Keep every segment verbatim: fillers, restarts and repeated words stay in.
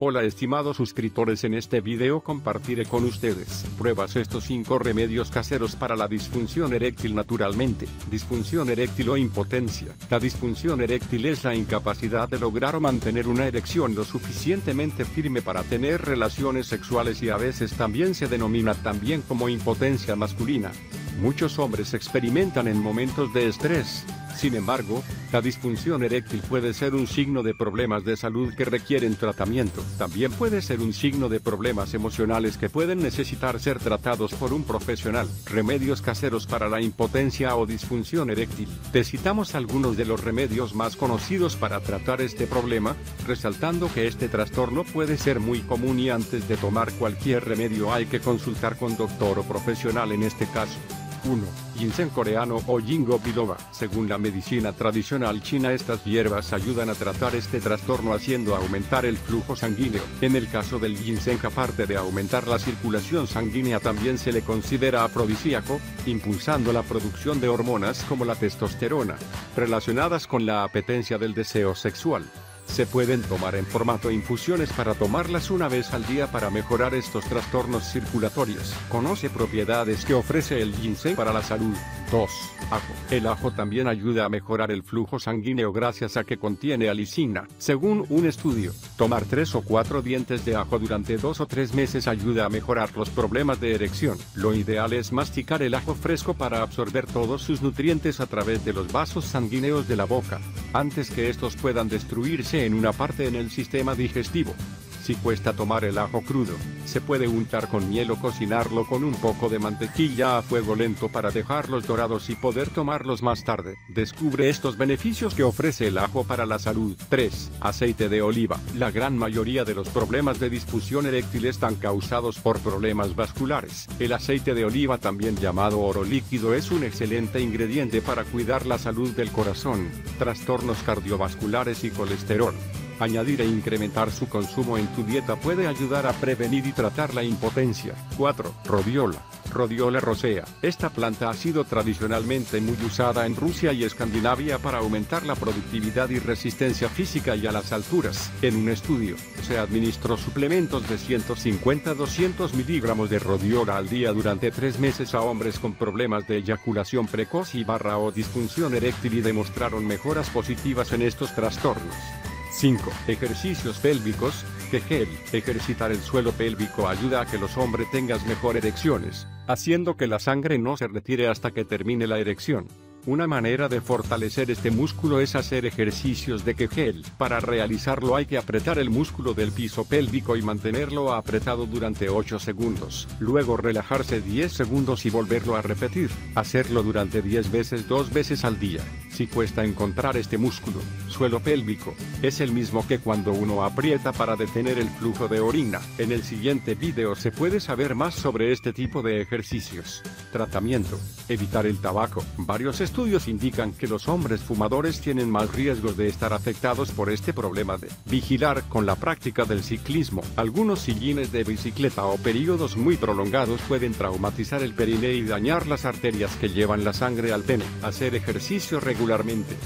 Hola estimados suscriptores, en este video compartiré con ustedes pruebas estos cinco remedios caseros para la disfunción eréctil naturalmente. Disfunción eréctil o impotencia. La disfunción eréctil es la incapacidad de lograr o mantener una erección lo suficientemente firme para tener relaciones sexuales, y a veces también se denomina también como impotencia masculina. Muchos hombres experimentan en momentos de estrés. Sin embargo, la disfunción eréctil puede ser un signo de problemas de salud que requieren tratamiento. También puede ser un signo de problemas emocionales que pueden necesitar ser tratados por un profesional. Remedios caseros para la impotencia o disfunción eréctil. Te citamos algunos de los remedios más conocidos para tratar este problema, resaltando que este trastorno puede ser muy común y antes de tomar cualquier remedio hay que consultar con doctor o profesional en este caso. uno. Ginseng coreano o Ginkgo Biloba. Según la medicina tradicional china, estas hierbas ayudan a tratar este trastorno haciendo aumentar el flujo sanguíneo. En el caso del ginseng, aparte de aumentar la circulación sanguínea, también se le considera afrodisíaco, impulsando la producción de hormonas como la testosterona, relacionadas con la apetencia del deseo sexual. Se pueden tomar en formato infusiones para tomarlas una vez al día para mejorar estos trastornos circulatorios. Conoce propiedades que ofrece el ginseng para la salud. dos. Ajo. El ajo también ayuda a mejorar el flujo sanguíneo gracias a que contiene alicina. Según un estudio, tomar tres o cuatro dientes de ajo durante dos o tres meses ayuda a mejorar los problemas de erección. Lo ideal es masticar el ajo fresco para absorber todos sus nutrientes a través de los vasos sanguíneos de la boca, antes que estos puedan destruirse en una parte en el sistema digestivo. Si cuesta tomar el ajo crudo, se puede untar con miel o cocinarlo con un poco de mantequilla a fuego lento para dejarlos dorados y poder tomarlos más tarde. Descubre estos beneficios que ofrece el ajo para la salud. tres. Aceite de oliva. La gran mayoría de los problemas de disfunción eréctil están causados por problemas vasculares. El aceite de oliva, también llamado oro líquido, es un excelente ingrediente para cuidar la salud del corazón, trastornos cardiovasculares y colesterol. Añadir e incrementar su consumo en tu dieta puede ayudar a prevenir y tratar la impotencia. cuatro. Rhodiola. Rhodiola rosea. Esta planta ha sido tradicionalmente muy usada en Rusia y Escandinavia para aumentar la productividad y resistencia física y a las alturas. En un estudio, se administró suplementos de ciento cincuenta a doscientos miligramos de rhodiola al día durante tres meses a hombres con problemas de eyaculación precoz y barra o disfunción eréctil, y demostraron mejoras positivas en estos trastornos. cinco. Ejercicios pélvicos. Kegel. Ejercitar el suelo pélvico ayuda a que los hombres tengan mejor erecciones, haciendo que la sangre no se retire hasta que termine la erección. Una manera de fortalecer este músculo es hacer ejercicios de Kegel. Para realizarlo hay que apretar el músculo del piso pélvico y mantenerlo apretado durante ocho segundos. Luego relajarse diez segundos y volverlo a repetir. Hacerlo durante diez veces, dos veces al día. Si cuesta encontrar este músculo, suelo pélvico, es el mismo que cuando uno aprieta para detener el flujo de orina. En el siguiente video se puede saber más sobre este tipo de ejercicios. Tratamiento. Evitar el tabaco. Varios estudios indican que los hombres fumadores tienen más riesgos de estar afectados por este problema. De vigilar con la práctica del ciclismo. Algunos sillines de bicicleta o periodos muy prolongados pueden traumatizar el perineo y dañar las arterias que llevan la sangre al pene. Hacer ejercicio regular.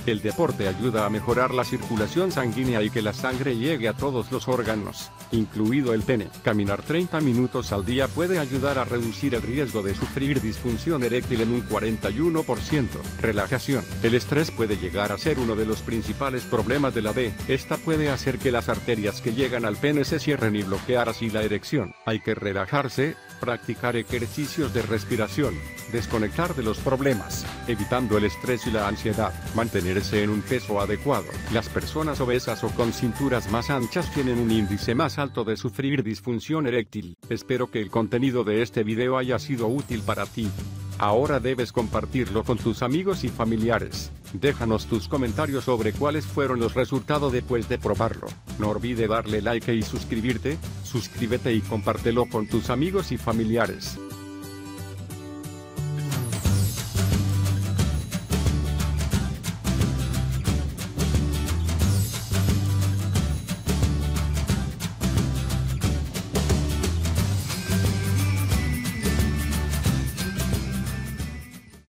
El deporte ayuda a mejorar la circulación sanguínea y que la sangre llegue a todos los órganos, incluido el pene. Caminar treinta minutos al día puede ayudar a reducir el riesgo de sufrir disfunción eréctil en un cuarenta y uno por ciento. Relajación. El estrés puede llegar a ser uno de los principales problemas de la D. Esta puede hacer que las arterias que llegan al pene se cierren y bloquear así la erección. Hay que relajarse, practicar ejercicios de respiración, desconectar de los problemas, evitando el estrés y la ansiedad, mantenerse en un peso adecuado. Las personas obesas o con cinturas más anchas tienen un índice más alto de sufrir disfunción eréctil. Espero que el contenido de este video haya sido útil para ti. Ahora debes compartirlo con tus amigos y familiares. Déjanos tus comentarios sobre cuáles fueron los resultados después de probarlo. No olvides darle like y suscribirte. Suscríbete y compártelo con tus amigos y familiares.